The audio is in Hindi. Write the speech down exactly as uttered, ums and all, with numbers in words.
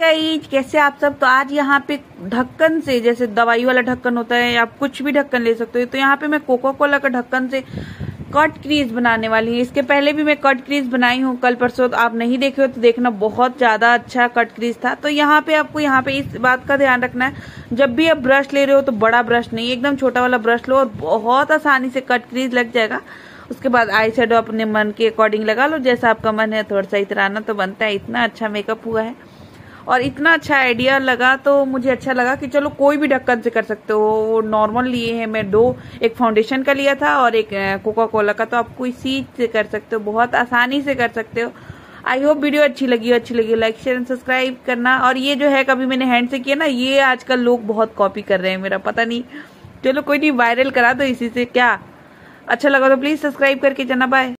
गाइस कैसे आप सब। तो आज यहाँ पे ढक्कन से, जैसे दवाई वाला ढक्कन होता है, आप कुछ भी ढक्कन ले सकते हो। तो यहाँ पे मैं कोका कोला का ढक्कन से कट क्रीज बनाने वाली हूँ। इसके पहले भी मैं कट क्रीज बनाई हूँ कल परसों, तो आप नहीं देखे हो तो देखना, बहुत ज़्यादा अच्छा कट क्रीज था। तो यहाँ पे आपको यहाँ पे इस बात का ध्यान रखना है, जब भी आप ब्रश ले रहे हो तो बड़ा ब्रश नहीं, एकदम छोटा वाला ब्रश लो और बहुत आसानी से कट क्रीज लग जाएगा। उसके बाद आई शेडो अपने मन के अकॉर्डिंग लगा लो, जैसा आपका मन है थोड़ा सा इतराना तो बनता है। इतना अच्छा मेकअप हुआ है और इतना अच्छा आइडिया लगा, तो मुझे अच्छा लगा कि चलो कोई भी ढक्कन से कर सकते हो। वो नॉर्मल लिए हैं मैं दो, एक फाउंडेशन का लिया था और एक कोका कोला का। तो आप कोई चीज से कर सकते हो, बहुत आसानी से कर सकते हो। आई होप वीडियो अच्छी लगी हो। अच्छी लगी लाइक शेयर एंड सब्सक्राइब करना। और ये जो है कभी मैंने हैंड से किया ना, ये आजकल लोग बहुत कॉपी कर रहे हैं मेरा, पता नहीं। चलो कोई नहीं, वायरल करा दो इसी से। क्या अच्छा लगा तो प्लीज़ सब्सक्राइब करके जाना। बाय।